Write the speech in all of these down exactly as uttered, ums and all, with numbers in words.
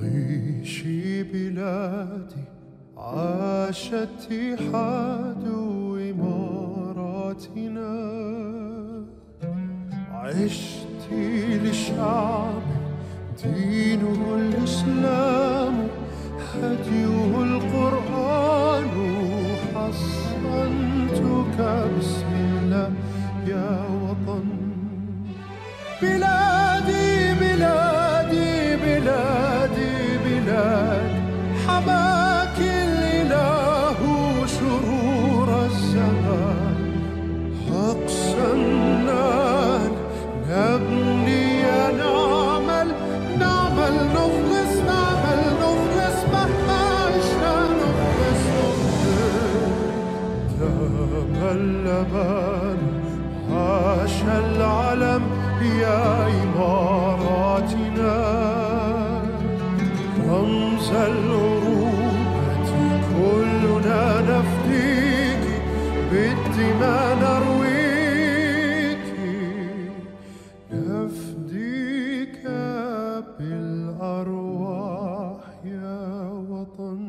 عيشي بلادي عاشت اتحاد إماراتنا، عشت لشعب دينه الإسلام هديه القرآن، حصنتك بسم الله يا وطن. بلادي بلادي بلادي بلادي حماك الإله شرور الزمان، حقسا نبني نعمل نعمل نخلص نعمل نخلص مهما نخلص نخلص. ذاب اللبان عاش العلم يا إماراتنا، رمز الأروبة كلنا نفديك بالدماء نرويك، نفديك بالأرواح يا وطن.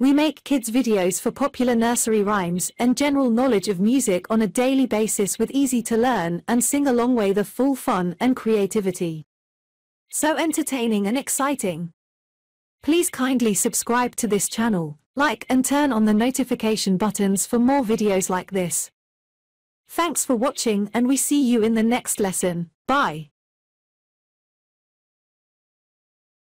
We make kids videos for popular nursery rhymes and general knowledge of music on a daily basis with easy to learn and sing along way the full fun and creativity. So entertaining and exciting. Please kindly subscribe to this channel, like and turn on the notification buttons for more videos like this. Thanks for watching and we see you in the next lesson. Bye.